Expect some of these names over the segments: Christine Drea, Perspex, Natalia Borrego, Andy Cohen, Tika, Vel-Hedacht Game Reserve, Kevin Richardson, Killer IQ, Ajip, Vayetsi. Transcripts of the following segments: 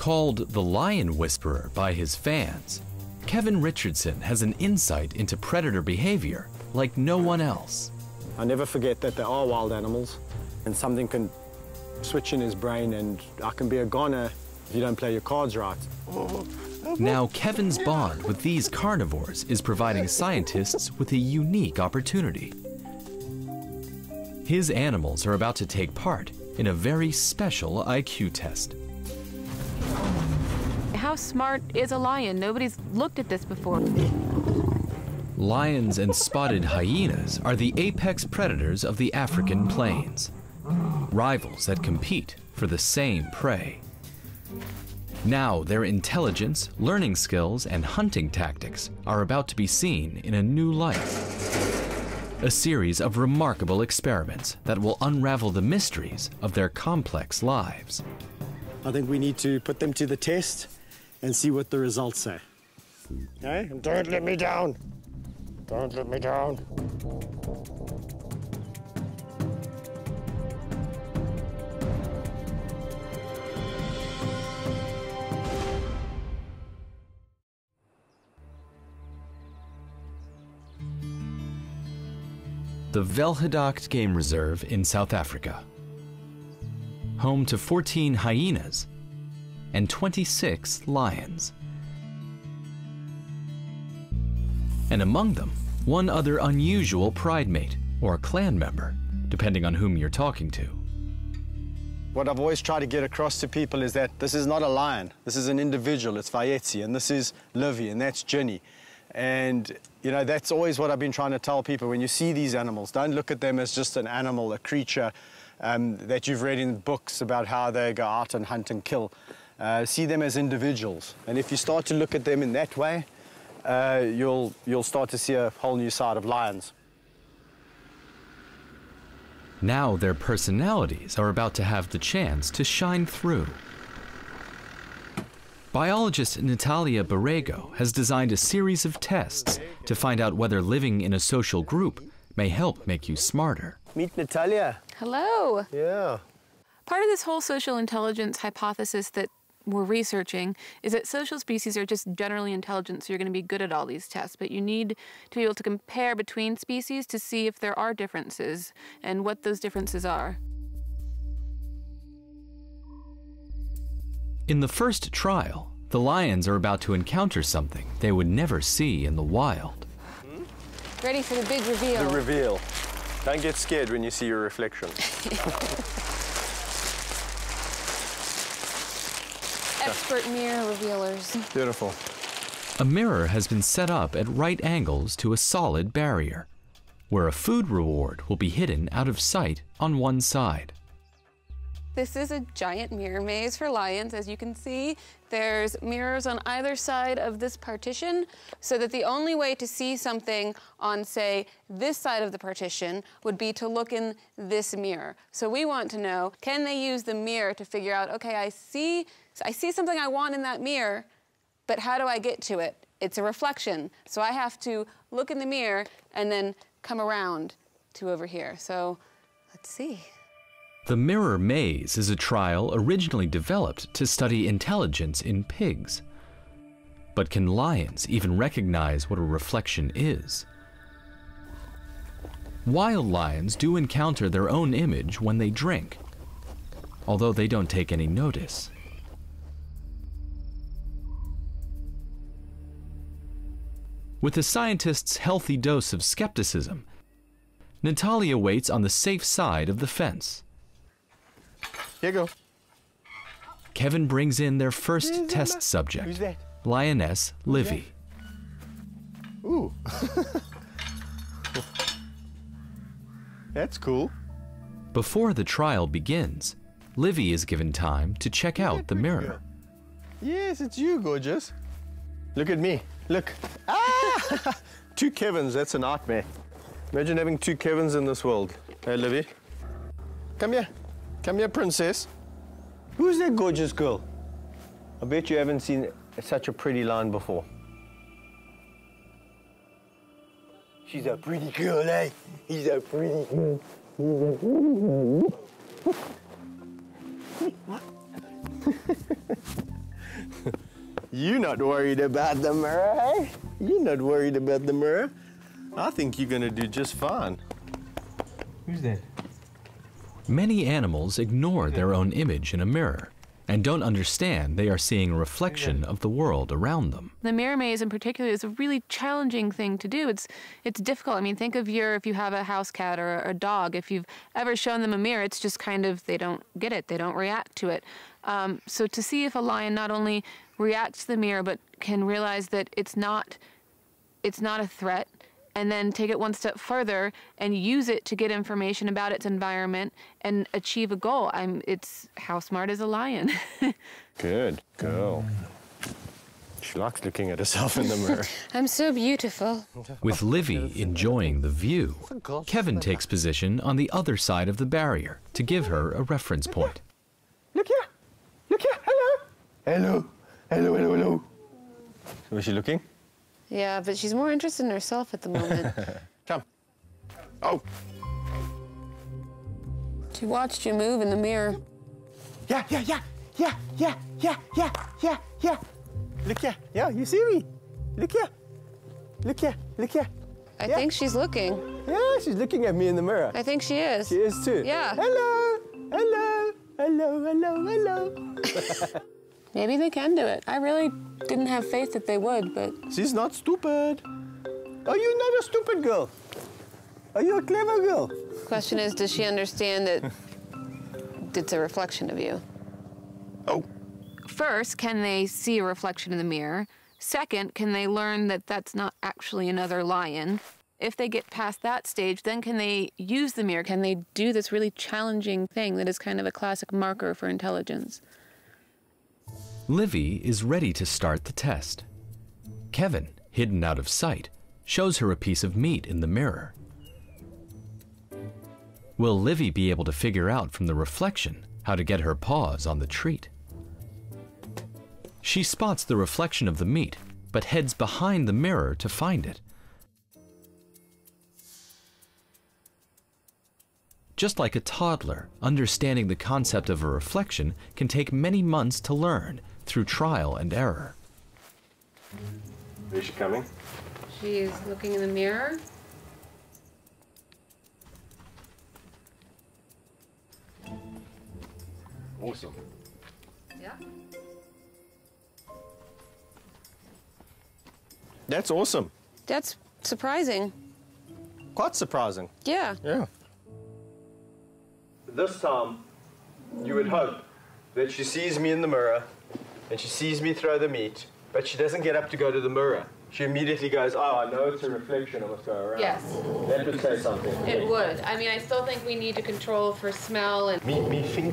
Called the Lion Whisperer by his fans, Kevin Richardson has an insight into predator behavior like no one else. I never forget that there are wild animals, and something can switch in his brain, and I can be a goner if you don't play your cards right. Now, Kevin's bond with these carnivores is providing scientists with a unique opportunity. His animals are about to take part in a very special IQ test. How smart is a lion? Nobody's looked at this before. Lions and spotted hyenas are the apex predators of the African plains, rivals that compete for the same prey. Now their intelligence, learning skills, and hunting tactics are about to be seen in a new light. A series of remarkable experiments that will unravel the mysteries of their complex lives. I think we need to put them to the test and see what the results say. Hey, don't let me down. Don't let me down. The Vel-Hedacht Game Reserve in South Africa. Home to 14 hyenas and 26 lions. And among them, one other unusual pride mate, or clan member, depending on whom you're talking to. What I've always tried to get across to people is that this is not a lion, this is an individual, it's Vayetsi, and this is Livy, and that's Ginny. And, you know, that's always what I've been trying to tell people. When you see these animals, don't look at them as just an animal, a creature that you've read in books about how they go out and hunt and kill. See them as individuals. And if you start to look at them in that way, you'll start to see a whole new side of lions. Now their personalities are about to have the chance to shine through. Biologist Natalia Borrego has designed a series of tests to find out whether living in a social group may help make you smarter. Meet Natalia. Hello. Yeah. Part of this whole social intelligence hypothesis that we're researching is that social species are just generally intelligent, so you're going to be good at all these tests, but you need to be able to compare between species to see if there are differences and what those differences are. In the first trial, the lions are about to encounter something they would never see in the wild. Ready for the big reveal. The reveal. Don't get scared when you see your reflection. Expert mirror revealers. Beautiful. A mirror has been set up at right angles to a solid barrier, where a food reward will be hidden out of sight on one side. This is a giant mirror maze for lions. As you can see, there's mirrors on either side of this partition, so that the only way to see something on, say, this side of the partition would be to look in this mirror. So we want to know, can they use the mirror to figure out, okay, I see something I want in that mirror, but how do I get to it? It's a reflection. So I have to look in the mirror and then come around to over here. So let's see. The mirror maze is a trial originally developed to study intelligence in pigs. But can lions even recognize what a reflection is? Wild lions do encounter their own image when they drink, although they don't take any notice. With the scientist's healthy dose of skepticism, Natalia waits on the safe side of the fence. Here you go. Kevin brings in their first test subject. Who's that? Lioness Livy. Ooh. That's cool. Before the trial begins, Livy is given time to check out the mirror. Yes, it's you, gorgeous. Look at me. Look. Ah! Two Kevins, that's a nightmare. Imagine having two Kevins in this world. Hey, Livy. Come here. Come here, princess. Who's that gorgeous girl? I bet you haven't seen such a pretty lion before. She's a pretty girl, eh? He's a pretty girl. You're not worried about the mirror, hey? You're not worried about the mirror. I think you're gonna do just fine. Who's that? Many animals ignore their own image in a mirror and don't understand they are seeing a reflection of the world around them. The mirror maze in particular is a really challenging thing to do. It's difficult. I mean, think of if you have a house cat or a dog, if you've ever shown them a mirror, it's just kind of, they don't get it, they don't react to it. So to see if a lion not only reacts to the mirror, but can realize that it's not a threat, and then take it one step further and use it to get information about its environment and achieve a goal. It's how smart is a lion. Good girl. She likes looking at herself in the mirror. I'm so beautiful. With Livy enjoying the view, Kevin takes position on the other side of the barrier to give her a reference point. Look here. Look here. Hello. Hello. Hello, hello, hello. Was she looking? Yeah, but she's more interested in herself at the moment. Come. Oh. She watched you move in the mirror. Yeah, yeah, yeah, yeah, yeah, yeah, yeah, yeah, yeah. Look here. Yeah, you see me. Look here. Look here. Look here. I think she's looking. Yeah, she's looking at me in the mirror. I think she is. She is too. Yeah. Hello. Hello. Hello. Hello. Hello. Maybe they can do it. I really didn't have faith that they would, but... She's not stupid. Are you not a stupid girl? Are you a clever girl? The question is, does she understand that it's a reflection of you? Oh. First, can they see a reflection in the mirror? Second, can they learn that that's not actually another lion? If they get past that stage, then can they use the mirror? Can they do this really challenging thing that is kind of a classic marker for intelligence? Livy is ready to start the test. Kevin, hidden out of sight, shows her a piece of meat in the mirror. Will Livy be able to figure out from the reflection how to get her paws on the treat? She spots the reflection of the meat, but heads behind the mirror to find it. Just like a toddler, understanding the concept of a reflection can take many months to learn, through trial and error. Is she coming? She is looking in the mirror. Awesome. Yeah. That's awesome. That's surprising. Quite surprising. Yeah. Yeah. This time, you would hope that she sees me in the mirror, and she sees me throw the meat, but she doesn't get up to go to the mirror. She immediately goes, oh, I know it's a reflection, I must go around. Yes. That would say something. It would. I mean, I still think we need to control for smell and... Me think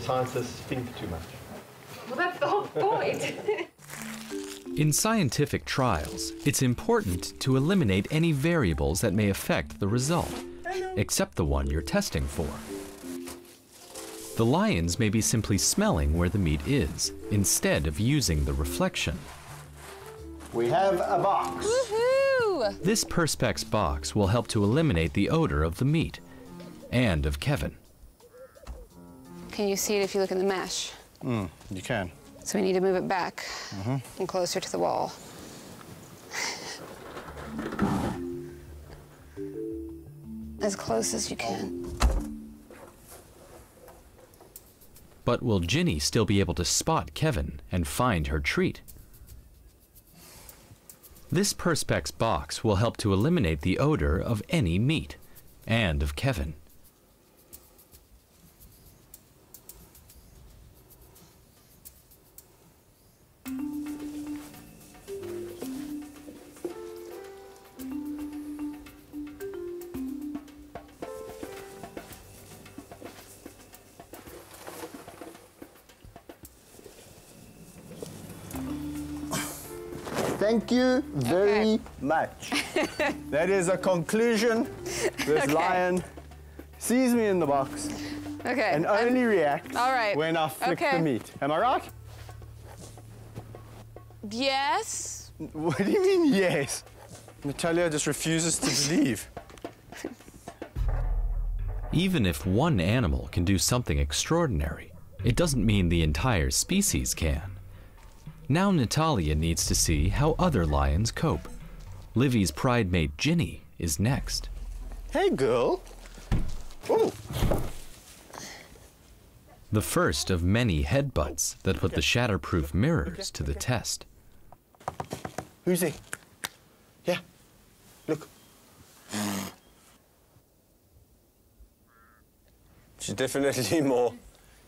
scientists think too much. Well, that's the whole point. In scientific trials, it's important to eliminate any variables that may affect the result, except the one you're testing for. The lions may be simply smelling where the meat is, instead of using the reflection. We have a box. Woohoo! This Perspex box will help to eliminate the odor of the meat, and of Kevin. Can you see it if you look in the mesh? You can. So we need to move it back and closer to the wall. As close as you can. But will Ginny still be able to spot Kevin and find her treat? This Perspex box will help to eliminate the odor of any meat, and of Kevin. Thank you very much. That is a conclusion. This lion sees me in the box and only reacts when I flick the meat. Am I right? Yes. What do you mean, yes? Natalia just refuses to believe. Even if one animal can do something extraordinary, it doesn't mean the entire species can. Now Natalia needs to see how other lions cope. Livy's pride mate Ginny is next. Hey, girl. Ooh. The first of many headbutts that put the shatterproof mirrors to the test. Who's he? Yeah, look. She's definitely more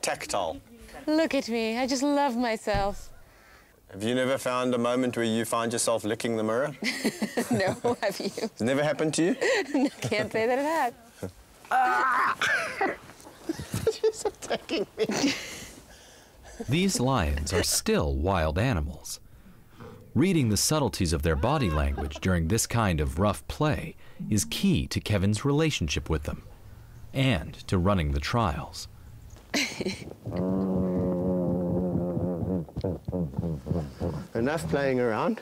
tactile. Look at me, I just love myself. Have you never found a moment where you find yourself licking the mirror? No, have you? It's never happened to you? No, can't say that it has. Ah! She's attacking me. These lions are still wild animals. Reading the subtleties of their body language during this kind of rough play is key to Kevin's relationship with them and to running the trials. Enough playing around.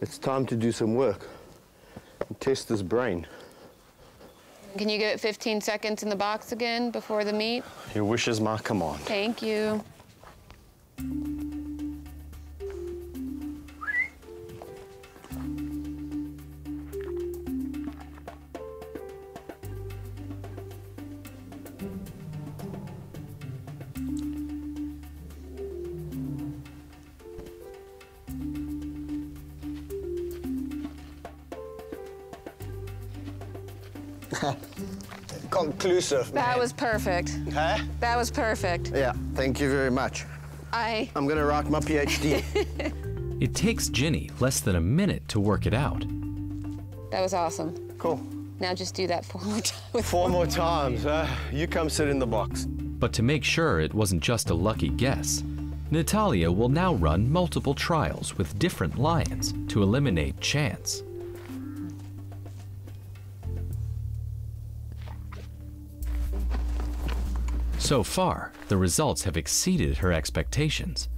It's time to do some work and test this brain. Can you give it 15 seconds in the box again before the meet? Your wish is my command. Thank you. Conclusive. That was perfect. Huh? That was perfect. Yeah, thank you very much. I'm gonna rock my PhD. It takes Ginny less than a minute to work it out. That was awesome. Cool. Now just do that 4 more times. 4 more times, huh? You come sit in the box. But to make sure it wasn't just a lucky guess, Natalia will now run multiple trials with different lions to eliminate chance. So far, the results have exceeded her expectations.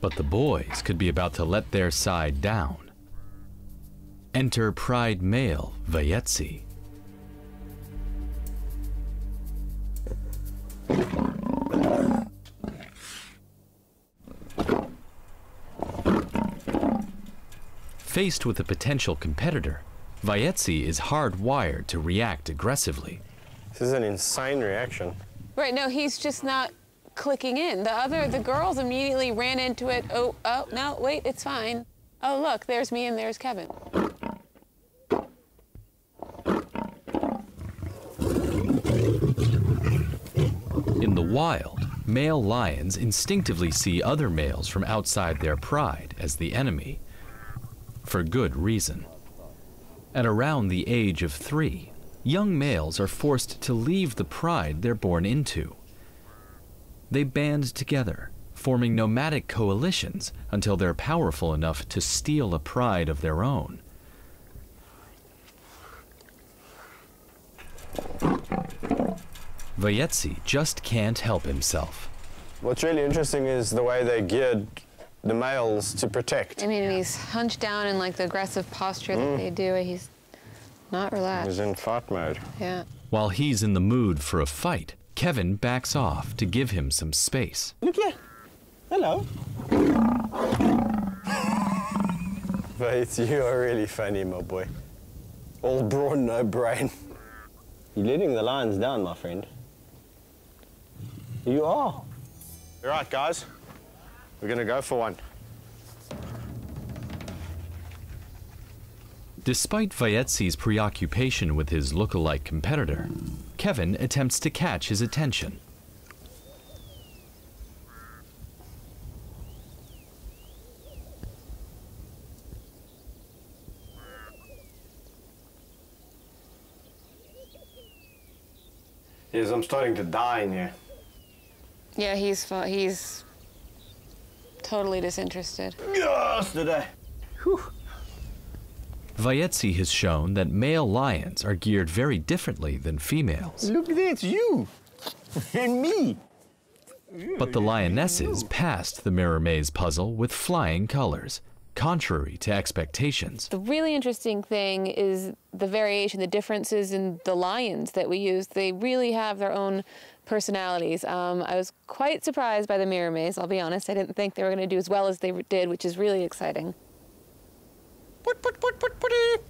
But the boys could be about to let their side down. Enter pride male Vayetsi. Faced with a potential competitor, Vayetsi is hardwired to react aggressively. This is an insane reaction. Right, no, he's just not clicking in. The girls immediately ran into it. Oh, no, wait, it's fine. Oh, look, there's me and there's Kevin. In the wild, male lions instinctively see other males from outside their pride as the enemy, for good reason. At around the age of 3, young males are forced to leave the pride they're born into. They band together, forming nomadic coalitions until they're powerful enough to steal a pride of their own. Vayetsi just can't help himself. What's really interesting is the way they geared the males to protect. I mean, he's hunched down in like the aggressive posture that they do. He's not relaxed. He's in fight mode. Yeah. While he's in the mood for a fight, Kevin backs off to give him some space. Look here. Hello. But you are really funny, my boy. All brawn, no brain. You're letting the lions down, my friend. You are. All right, guys. We're going to go for one. Despite Vayetsi's preoccupation with his look-alike competitor, Kevin attempts to catch his attention. Yes, I'm starting to die in here. Yeah, he's totally disinterested. Yes, today. Whew. Vayetsi has shown that male lions are geared very differently than females. Look, that's you and me. But the lionesses passed the mirror maze puzzle with flying colors, contrary to expectations. The really interesting thing is the variation, the differences in the lions that we use. They really have their own personalities. I was quite surprised by the mirror maze, I'll be honest. I didn't think they were going to do as well as they did, which is really exciting.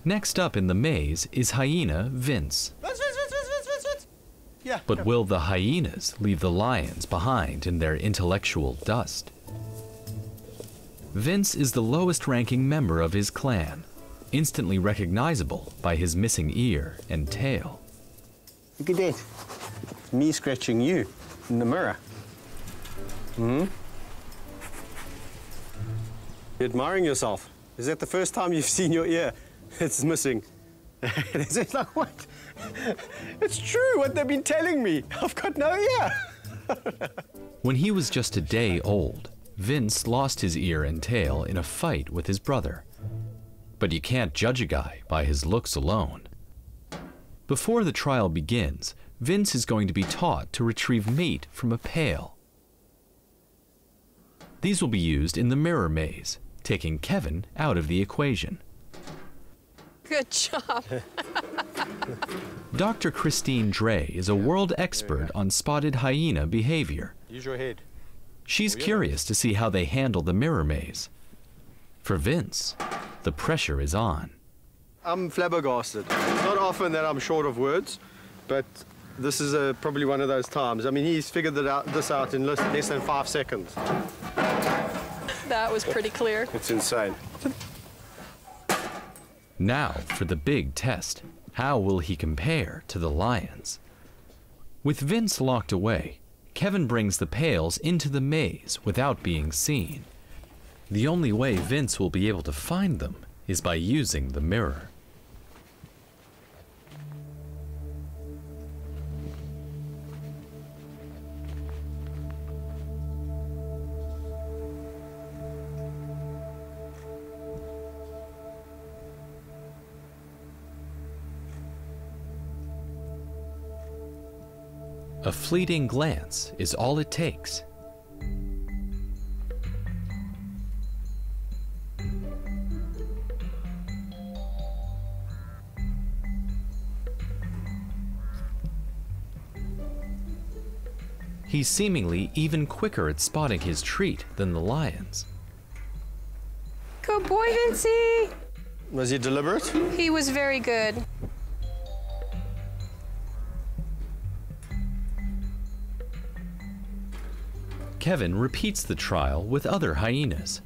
Next up in the maze is hyena Vince. But will the hyenas leave the lions behind in their intellectual dust? Vince is the lowest ranking member of his clan, instantly recognizable by his missing ear and tail. Look at that. Me scratching you in the mirror. Hmm? You're admiring yourself. Is that the first time you've seen your ear? It's missing. It's like, what? It's true, what they've been telling me. I've got no ear. When he was just a day old, Vince lost his ear and tail in a fight with his brother. But you can't judge a guy by his looks alone. Before the trial begins, Vince is going to be taught to retrieve meat from a pail. These will be used in the mirror maze, taking Kevin out of the equation. Good job. Dr. Christine Drea is a world expert on spotted hyena behavior. Use your head. She's curious to see how they handle the mirror maze. For Vince, the pressure is on. I'm flabbergasted. It's not often that I'm short of words, but this is probably one of those times. I mean, he's figured this out in less than 5 seconds. That was pretty clear. It's insane. Now for the big test. How will he compare to the lions? With Vince locked away, Kevin brings the pails into the maze without being seen. The only way Vince will be able to find them is by using the mirror. A fleeting glance is all it takes. He's seemingly even quicker at spotting his treat than the lions. Good boy, Vincey! Was he deliberate? He was very good. Kevin repeats the trial with other hyenas.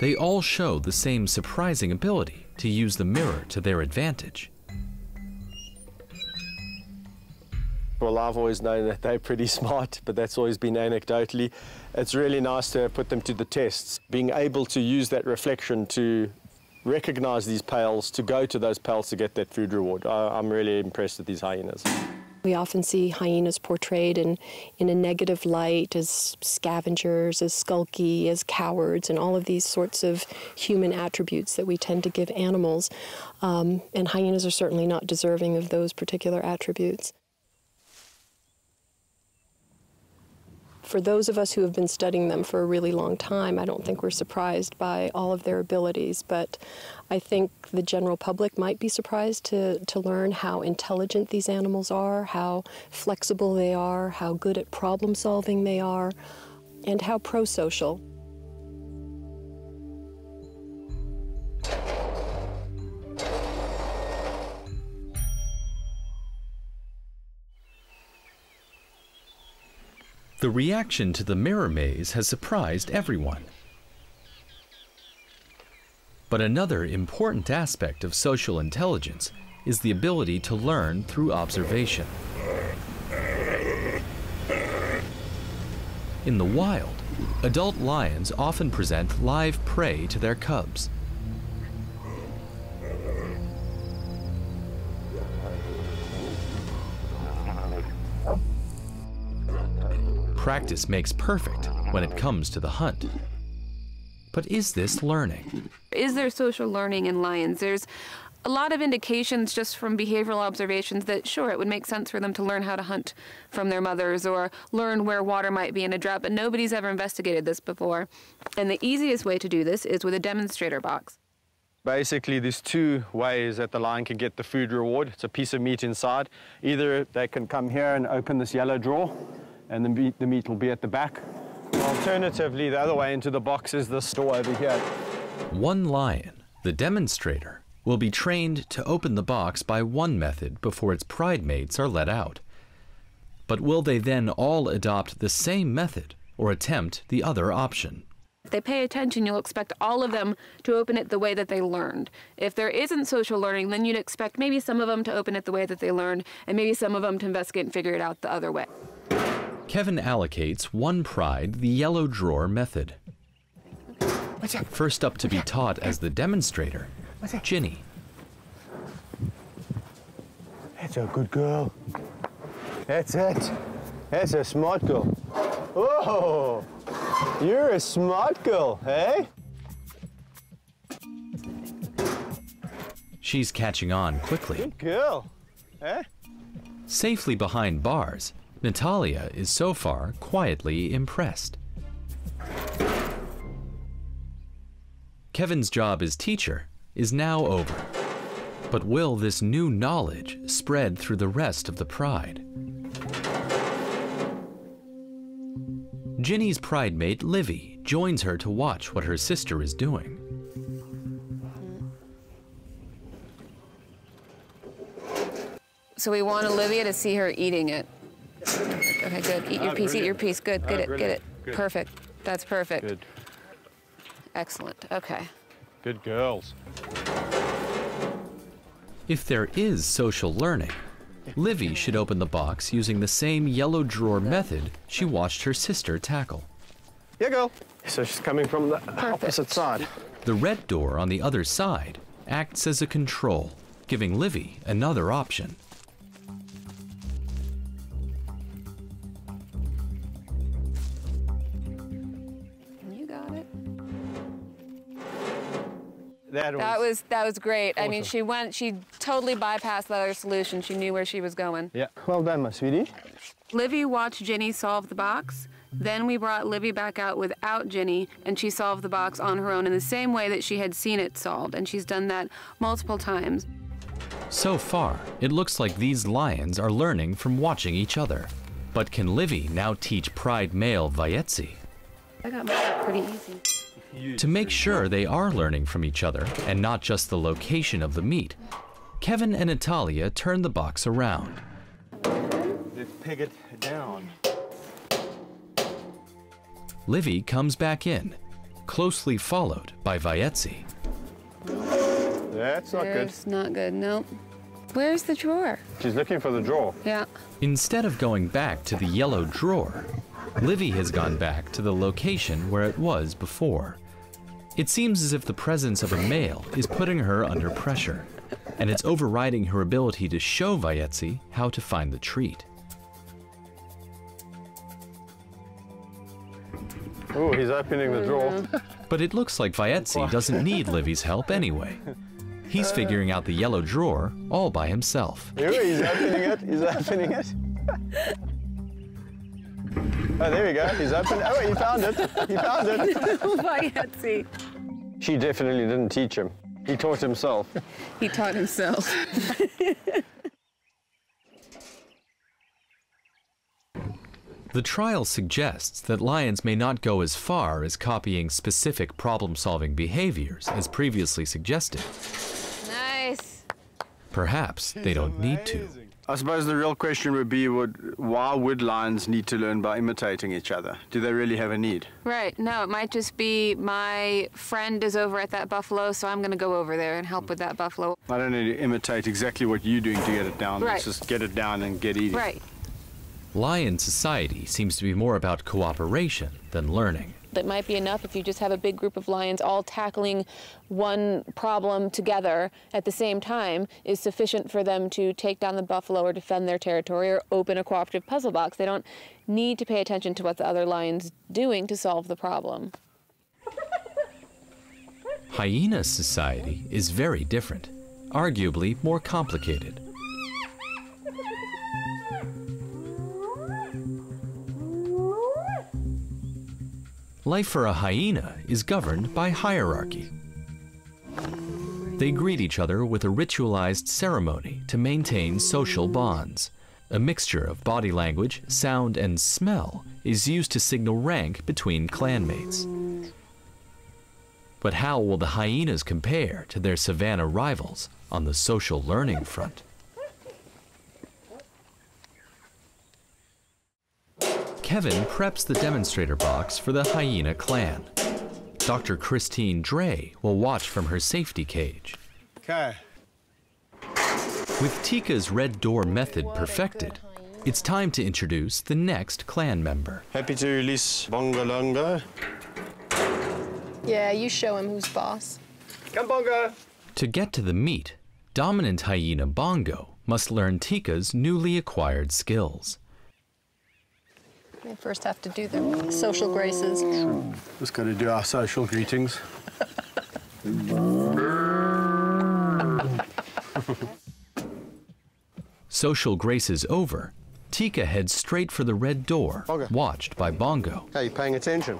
They all show the same surprising ability to use the mirror to their advantage. Well, I've always known that they're pretty smart, but that's always been anecdotally. It's really nice to put them to the tests. Being able to use that reflection to recognize these pails, to go to those pails to get that food reward. I'm really impressed with these hyenas. We often see hyenas portrayed in a negative light as scavengers, as skulky, as cowards, and all of these sorts of human attributes that we tend to give animals. And hyenas are certainly not deserving of those particular attributes. For those of us who have been studying them for a really long time, I don't think we're surprised by all of their abilities, but I think the general public might be surprised to learn how intelligent these animals are, how flexible they are, how good at problem solving they are, and how prosocial. The reaction to the mirror maze has surprised everyone. But another important aspect of social intelligence is the ability to learn through observation. In the wild, adult lions often present live prey to their cubs. Practice makes perfect when it comes to the hunt. But is this learning? Is there social learning in lions? There's a lot of indications just from behavioral observations that, sure, it would make sense for them to learn how to hunt from their mothers or learn where water might be in a drought, but nobody's ever investigated this before. And the easiest way to do this is with a demonstrator box. Basically, there's two ways that the lion can get the food reward. It's a piece of meat inside. Either they can come here and open this yellow drawer, and the meat will be at the back. Alternatively, the other way into the box is this door over here. One lion, the demonstrator, will be trained to open the box by one method before its pride mates are let out. But will they then all adopt the same method or attempt the other option? If they pay attention, you'll expect all of them to open it the way that they learned. If there isn't social learning, then you'd expect maybe some of them to open it the way that they learned, and maybe some of them to investigate and figure it out the other way. Kevin allocates one pride the yellow drawer method. First up to be taught as the demonstrator, Ginny. That's a good girl. That's it. That's a smart girl. Whoa! You're a smart girl, hey? She's catching on quickly. Good girl, eh? Safely behind bars, Natalia is so far quietly impressed. Kevin's job as teacher is now over. But will this new knowledge spread through the rest of the pride? Ginny's pride mate, Livy, joins her to watch what her sister is doing. So we want Olivia to see her eating it. Okay, good. Eat your piece, brilliant. Eat your piece. Good, get it, get it. Good. Perfect. That's perfect. Good. Excellent, okay. Good girls. If there is social learning, Livy should open the box using the same yellow drawer method she watched her sister tackle. Here you go. So she's coming from the opposite side. The red door on the other side acts as a control, giving Livy another option. You got it. That was great. Awesome. I mean, she totally bypassed the other solution. She knew where she was going. Yeah, well done, my sweetie. Livy watched Ginny solve the box. Then we brought Livy back out without Ginny, and she solved the box on her own in the same way that she had seen it solved, and she's done that multiple times. So far, it looks like these lions are learning from watching each other. But can Livy now teach pride male Vayetzi? I got mine up pretty easy. To make sure they are learning from each other, and not just the location of the meat, Kevin and Natalia turn the box around. Let's peg it down. Livy comes back in, closely followed by Vayetzi. That's not good. That's not good, nope. Where's the drawer? She's looking for the drawer. Yeah. Instead of going back to the yellow drawer, Livy has gone back to the location where it was before. It seems as if the presence of a male is putting her under pressure, and it's overriding her ability to show Vayetzi how to find the treat. Oh, he's opening the drawer. But it looks like Vayetzi doesn't need Livy's help anyway. He's figuring out the yellow drawer all by himself. He's opening it, he's opening it. Oh, there we go. He's open. Oh, he found it. He found it. Vayetzi. She definitely didn't teach him. He taught himself. He taught himself. The trial suggests that lions may not go as far as copying specific problem-solving behaviors, as previously suggested. Nice. Perhaps they don't need to. I suppose the real question would be, why would lions need to learn by imitating each other? Do they really have a need? Right, no, it might just be my friend is over at that buffalo, so I'm going to go over there and help with that buffalo. I don't need to imitate exactly what you're doing to get it down. Right. Let's just get it down and get eating. Right. Lion society seems to be more about cooperation than learning. It might be enough if you just have a big group of lions all tackling one problem together at the same time is sufficient for them to take down the buffalo or defend their territory or open a cooperative puzzle box. They don't need to pay attention to what the other lion's doing to solve the problem. Hyena society is very different. arguably more complicated. Life for a hyena is governed by hierarchy. They greet each other with a ritualized ceremony to maintain social bonds. A mixture of body language, sound, and smell is used to signal rank between clanmates. But how will the hyenas compare to their savanna rivals on the social learning front? Kevin preps the demonstrator box for the hyena clan. Dr. Christine Drea will watch from her safety cage. Okay. With Tika's red door method perfected, it's time to introduce the next clan member. Happy to release Bonga Longa. Yeah, you show him who's boss. Come, Bongo. To get to the meat, dominant hyena Bongo must learn Tika's newly acquired skills. They first have to do their social graces. True. Just got to do our social greetings. Social graces over, Tika heads straight for the red door, Bongo. Watched by Bongo. Are you paying attention?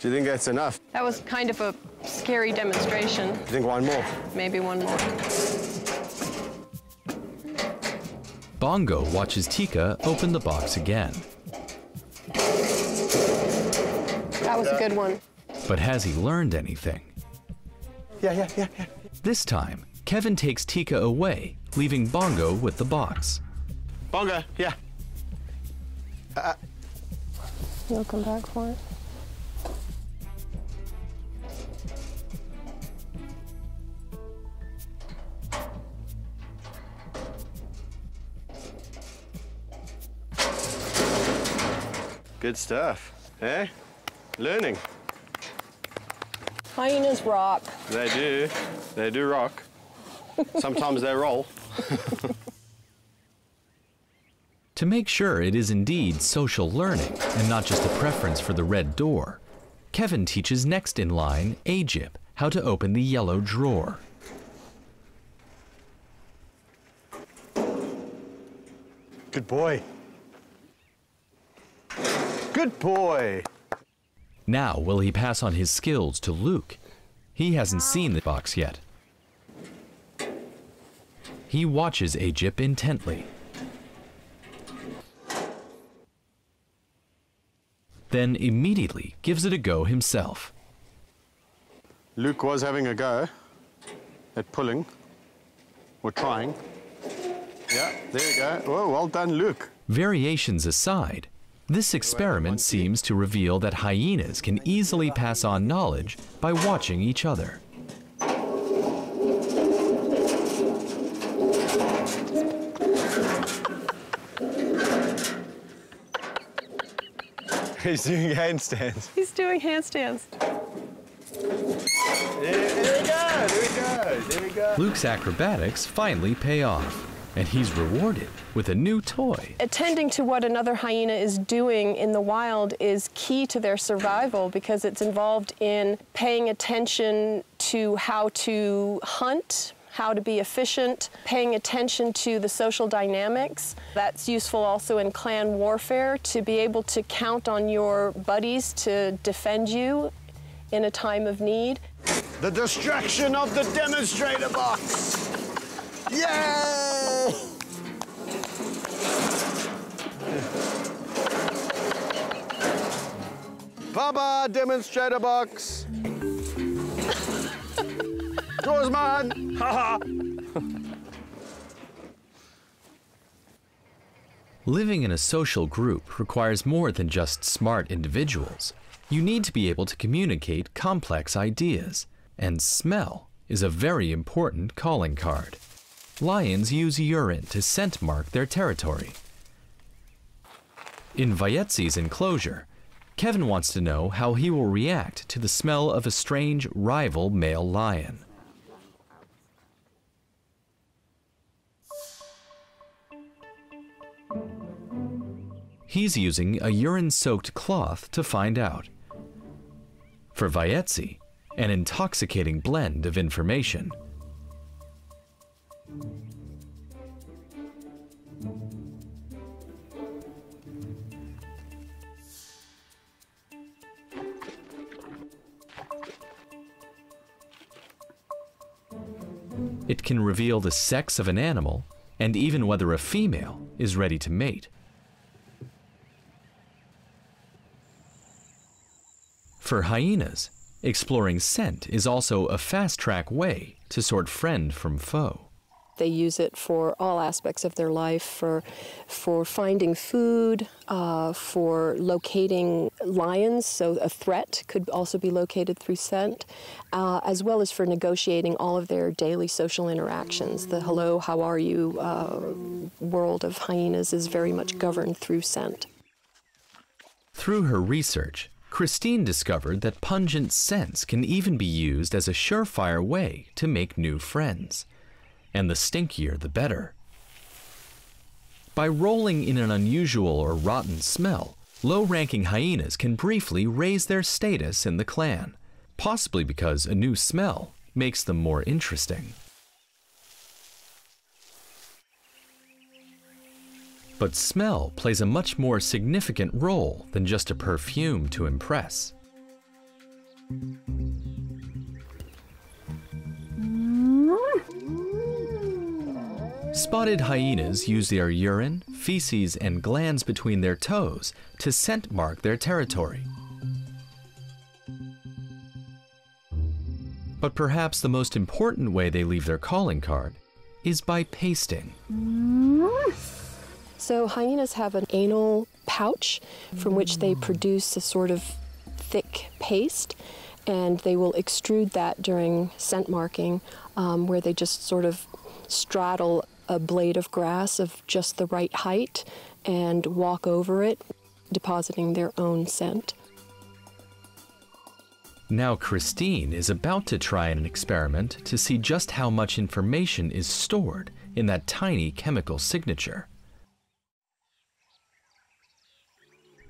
Do you think that's enough? That was kind of a scary demonstration. You think one more? Maybe one more. Bongo watches Tika open the box again. That was a good one. But has he learned anything? Yeah. This time, Kevin takes Tika away, leaving Bongo with the box. Bongo, yeah. You'll come back for it. Good stuff, eh? Learning. Hyenas rock. They do rock. Sometimes they roll. To make sure it is indeed social learning and not just a preference for the red door, Kevin teaches next in line, Ajip, how to open the yellow drawer. Good boy. Good boy. Now will he pass on his skills to Luke? He hasn't seen the box yet. He watches Ajip intently. Then immediately gives it a go himself. Luke was having a go at pulling or trying. Yeah, there you go. Oh, well done, Luke. Variations aside, this experiment seems to reveal that hyenas can easily pass on knowledge by watching each other. He's doing handstands. He's doing handstands. There we go. Luke's acrobatics finally pay off. And he's rewarded with a new toy. Attending to what another hyena is doing in the wild is key to their survival because it's involved in paying attention to how to hunt, how to be efficient, paying attention to the social dynamics. That's useful also in clan warfare to be able to count on your buddies to defend you in a time of need. The destruction of the demonstrator box! Yay! Baba demonstrator box. Doorsman. Haha. Living in a social group requires more than just smart individuals. You need to be able to communicate complex ideas, and smell is a very important calling card. Lions use urine to scent mark their territory. In Vietzi's enclosure, Kevin wants to know how he will react to the smell of a strange rival male lion. He's using a urine-soaked cloth to find out. For Vietzi, an intoxicating blend of information. It can reveal the sex of an animal and even whether a female is ready to mate. For hyenas, exploring scent is also a fast-track way to sort friend from foe. They use it for all aspects of their life, for finding food, for locating lions, so a threat could also be located through scent, as well as for negotiating all of their daily social interactions. The hello, how are you world of hyenas is very much governed through scent. Through her research, Christine discovered that pungent scents can even be used as a surefire way to make new friends. And the stinkier the better. By rolling in an unusual or rotten smell, low-ranking hyenas can briefly raise their status in the clan, possibly because a new smell makes them more interesting. But smell plays a much more significant role than just a perfume to impress. Spotted hyenas use their urine, feces, and glands between their toes to scent mark their territory. But perhaps the most important way they leave their calling card is by pasting. So hyenas have an anal pouch from which they produce a sort of thick paste, and they will extrude that during scent marking, where they just sort of straddle a blade of grass of just the right height and walk over it, depositing their own scent. Now Christine is about to try an experiment to see just how much information is stored in that tiny chemical signature.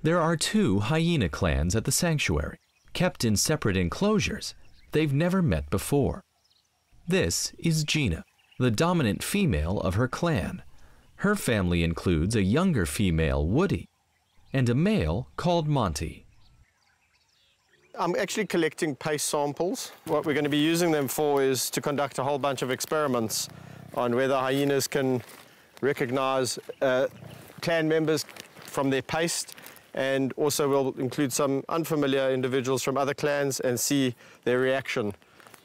There are two hyena clans at the sanctuary. Kept in separate enclosures, they've never met before. This is Gina, the dominant female of her clan. Her family includes a younger female, Woody, and a male called Monty. I'm actually collecting paste samples. What we're going to be using them for is to conduct a whole bunch of experiments on whether hyenas can recognize clan members from their paste, and also we'll include some unfamiliar individuals from other clans and see their reaction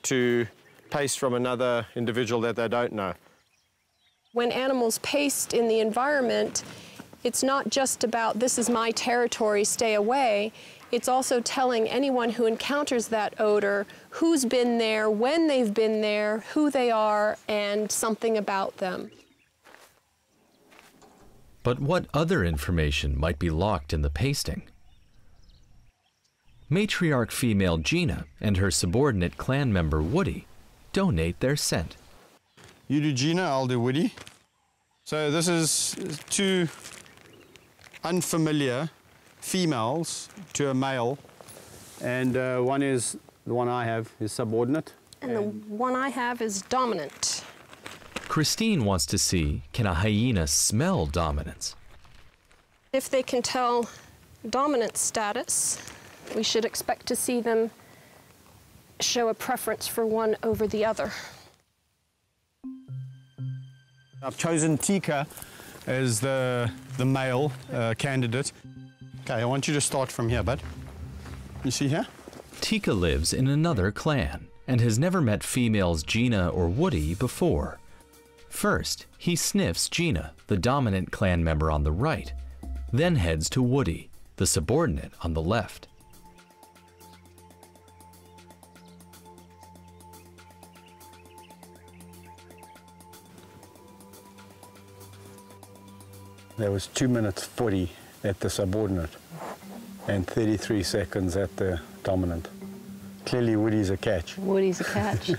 to paste from another individual that they don't know. When animals paste in the environment, it's not just about, this is my territory, stay away. It's also telling anyone who encounters that odor who's been there, when they've been there, who they are, and something about them. But what other information might be locked in the pasting? Matriarch female Gina and her subordinate clan member Woody donate their scent. You do Gina, I'll do Woody. So this is two unfamiliar females to a male, and one is the one I have is subordinate. And the one I have is dominant. Christine wants to see, can a hyena smell dominance? If they can tell dominant status, we should expect to see them show a preference for one over the other. I've chosen Tika as the male candidate. Okay, I want you to start from here, bud. You see here? Tika lives in another clan and has never met females Gina or Woody before. First, he sniffs Gina, the dominant clan member on the right, then heads to Woody, the subordinate on the left. There was 2:40 at the subordinate and 33 seconds at the dominant. Clearly Woody's a catch. Woody's a catch.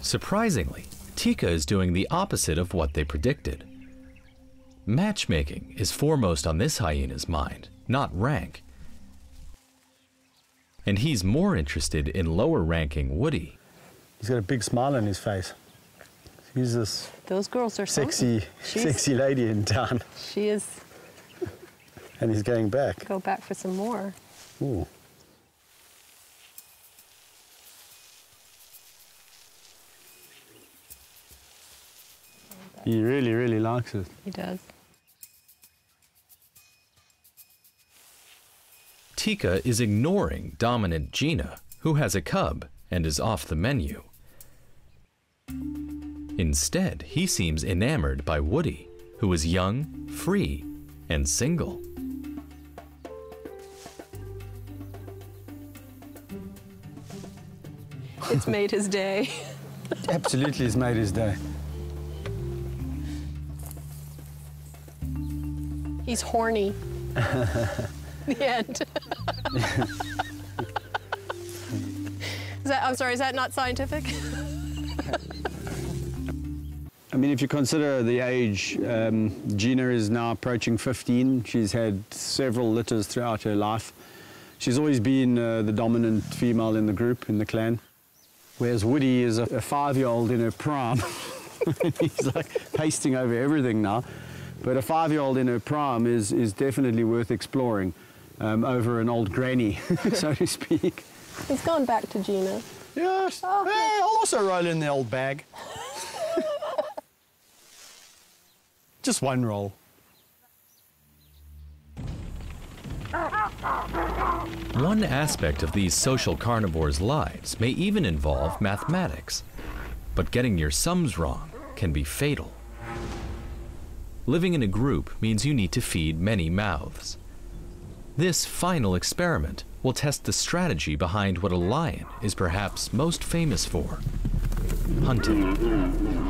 Surprisingly, Tika is doing the opposite of what they predicted. Matchmaking is foremost on this hyena's mind, not rank. And he's more interested in lower-ranking Woody. He's got a big smile on his face. He's this sexy lady in town. She is. And he's going back. Go back for some more. Ooh. He really, really likes it. He does. Tika is ignoring dominant Gina, who has a cub and is off the menu. Instead, he seems enamored by Woody, who is young, free, and single. It's made his day. Absolutely, it's made his day. He's horny. The end. I'm sorry, is that not scientific? I mean, if you consider the age, Gina is now approaching 15. She's had several litters throughout her life. She's always been the dominant female in the group, in the clan. Whereas Woody is a five-year-old in her prime. He's like pasting over everything now. But a five-year-old in her prime is definitely worth exploring over an old granny, so to speak. He's gone back to Gina. Yes. Oh, hey, I'll also roll in the old bag. Just one roll. One aspect of these social carnivores' lives may even involve mathematics, but getting your sums wrong can be fatal. Living in a group means you need to feed many mouths. This final experiment will test the strategy behind what a lion is perhaps most famous for, hunting.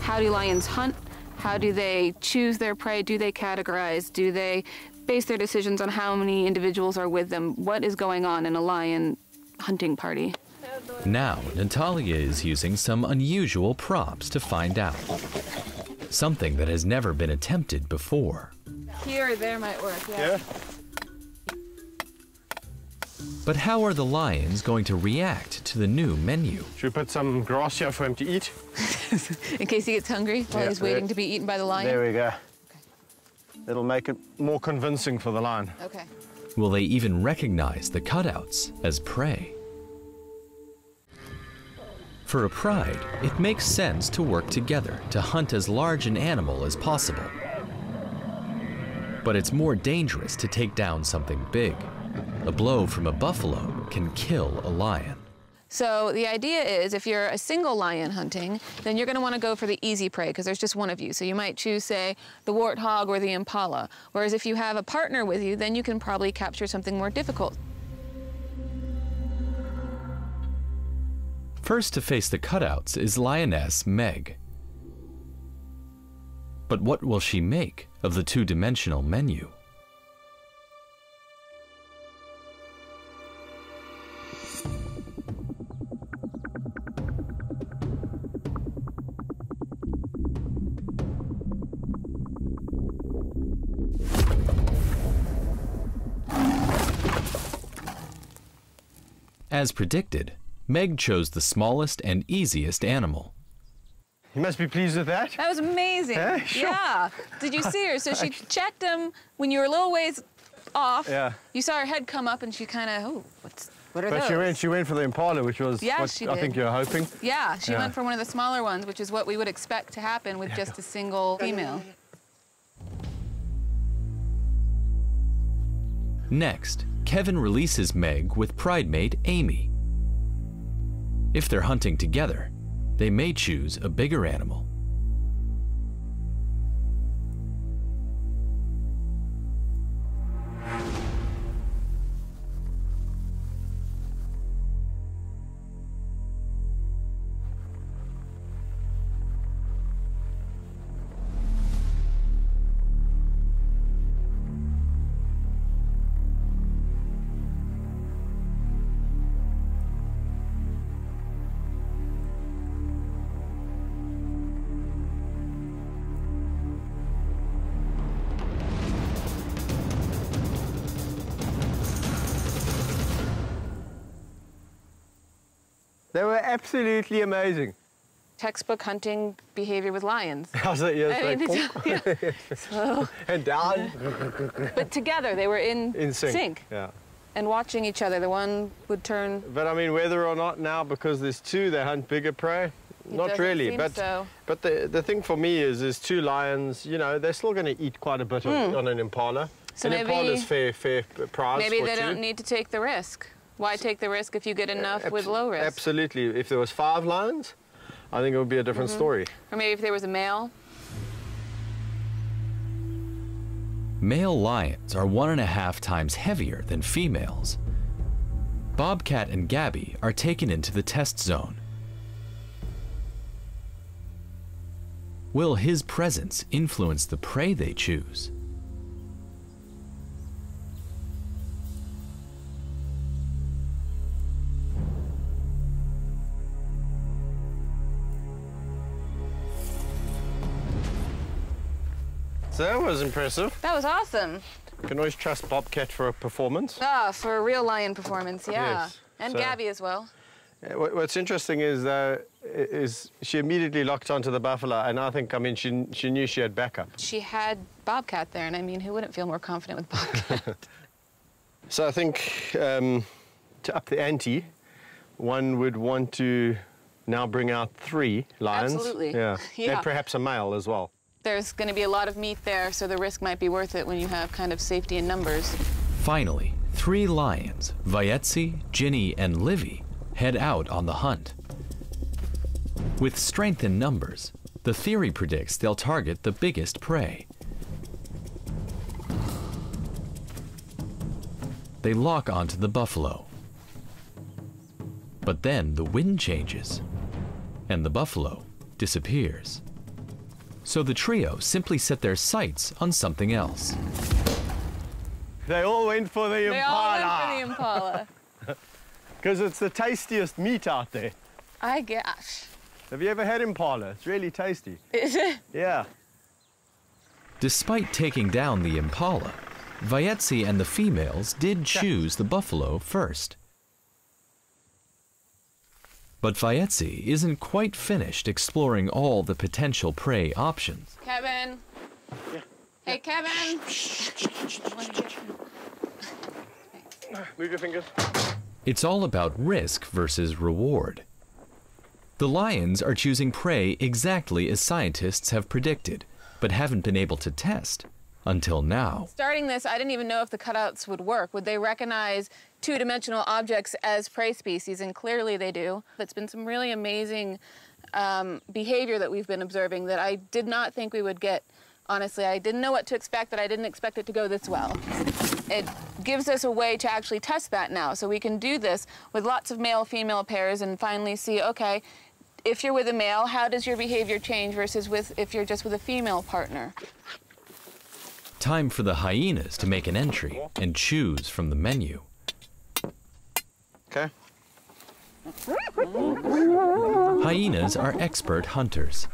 How do lions hunt? How do they choose their prey? Do they categorize? Do they base their decisions on how many individuals are with them? What is going on in a lion hunting party? Now, Natalia is using some unusual props to find out. Something that has never been attempted before. Here or there might work, yeah. But how are the lions going to react to the new menu? Should we put some grass here for him to eat? In case he gets hungry while he's waiting to be eaten by the lion? There we go. Okay. It'll make it more convincing for the lion. Okay. Will they even recognize the cutouts as prey? For a pride, it makes sense to work together to hunt as large an animal as possible. But it's more dangerous to take down something big. A blow from a buffalo can kill a lion. So the idea is if you're a single lion hunting, then you're going to want to go for the easy prey because there's just one of you. So you might choose, say, the warthog or the impala. Whereas if you have a partner with you, then you can probably capture something more difficult. First to face the cutouts is lioness Meg. But what will she make of the two-dimensional menu? As predicted, Meg chose the smallest and easiest animal. You must be pleased with that. That was amazing. Sure. Yeah. Did you see her? So she checked him when you were a little ways off. Yeah. You saw her head come up and she kind of, oh, what are those? But she went for the impala, which was what I think you were hoping. Yeah, she went for one of the smaller ones, which is what we would expect to happen with just a single female. Next, Kevin releases Meg with pride mate Amy. If they're hunting together, they may choose a bigger animal. They were absolutely amazing. Textbook hunting behavior with lions. And down. But together, they were in sync. Yeah. And watching each other, the one would turn... But I mean, whether or not now, because there's two, they hunt bigger prey. Not really, but so. But the thing for me is two lions, you know, they're still going to eat quite a bit on an impala. So an impala's fair prize. Maybe they don't need to take the risk. Why take the risk if you get enough with low risk? Absolutely. If there was 5 lions, I think it would be a different story. Or maybe if there was a male. Male lions are 1.5 times heavier than females. Bobcat and Gabby are taken into the test zone. Will his presence influence the prey they choose? So that was impressive. That was awesome. You can always trust Bobcat for a performance. Ah, for a real lion performance, yeah. Yes. And so, Gabby as well. What's interesting is she immediately locked onto the buffalo, and I think, I mean, she knew she had backup. She had Bobcat there, and I mean, who wouldn't feel more confident with Bobcat? So I think to up the ante, one would want to now bring out 3 lions. Absolutely. Yeah. Yeah. And perhaps a male as well. There's going to be a lot of meat there, so the risk might be worth it when you have kind of safety in numbers. Finally, 3 lions, Vietzi, Ginny, and Livy, head out on the hunt. With strength in numbers, the theory predicts they'll target the biggest prey. They lock onto the buffalo. But then the wind changes, and the buffalo disappears. So the trio simply set their sights on something else. They all went for the impala. They all went for the impala. Because it's the tastiest meat out there. I guess. Have you ever had impala? It's really tasty. Is it? Yeah. Despite taking down the impala, Vietzi and the females did choose the buffalo first. But Vietzi isn't quite finished exploring all the potential prey options. Kevin. Yeah. Hey, Kevin. Move your fingers. It's all about risk versus reward. The lions are choosing prey exactly as scientists have predicted, but haven't been able to test until now. Starting this, I didn't even know if the cutouts would work. Would they recognize two-dimensional objects as prey species? And clearly they do. It's been some really amazing behavior that we've been observing that I did not think we would get. Honestly, I didn't know what to expect, but I didn't expect it to go this well. It gives us a way to actually test that now. So we can do this with lots of male-female pairs and finally see, okay, if you're with a male, how does your behavior change versus if you're just with a female partner? Time for the hyenas to make an entry and choose from the menu. Okay. Hyenas are expert hunters.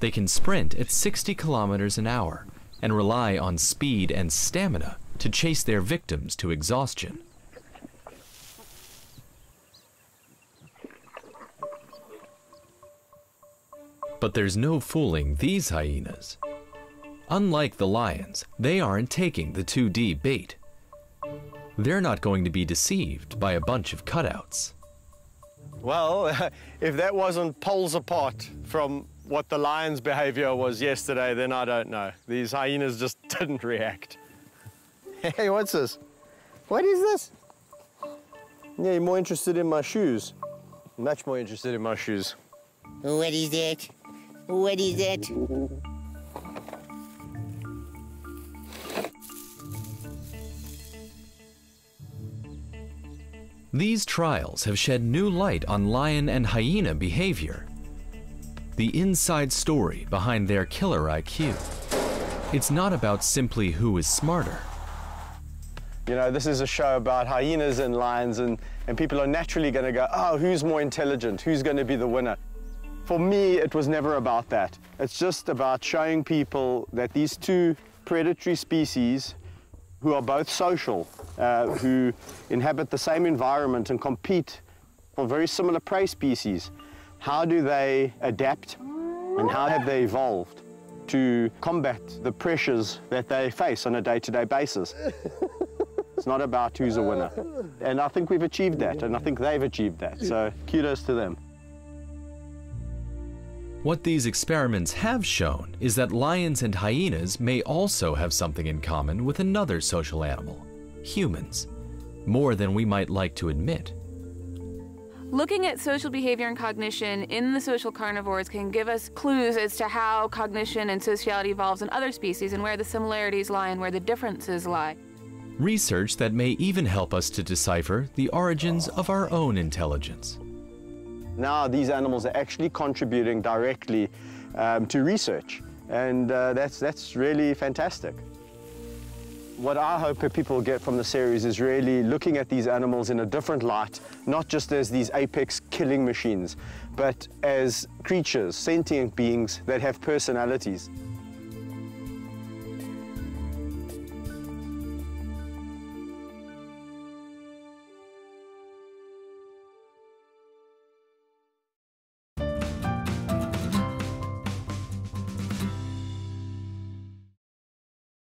They can sprint at 60 kilometers an hour and rely on speed and stamina to chase their victims to exhaustion. But there's no fooling these hyenas. Unlike the lions, they aren't taking the 2D bait. They're not going to be deceived by a bunch of cutouts. Well, if that wasn't poles apart from what the lions' behavior was yesterday, then I don't know. These hyenas just didn't react. Hey, what's this? What is this? Yeah, you're more interested in my shoes. Much more interested in my shoes. What is that? What is that? These trials have shed new light on lion and hyena behavior. The inside story behind their killer IQ. It's not about simply who is smarter. You know, this is a show about hyenas and lions, and people are naturally going to go, oh, who's more intelligent? Who's going to be the winner? For me, it was never about that. It's just about showing people that these two predatory species who are both social, who inhabit the same environment and compete of very similar prey species, how do they adapt and how have they evolved to combat the pressures that they face on a day-to-day basis? It's not about who's a winner. And I think we've achieved that, and I think they've achieved that, so kudos to them. What these experiments have shown is that lions and hyenas may also have something in common with another social animal, humans, more than we might like to admit. Looking at social behavior and cognition in the social carnivores can give us clues as to how cognition and sociality evolves in other species and where the similarities lie and where the differences lie. Research that may even help us to decipher the origins of our own intelligence. Now these animals are actually contributing directly to research, and that's really fantastic. What I hope that people get from the series is really looking at these animals in a different light, not just as these apex killing machines, but as creatures, sentient beings that have personalities.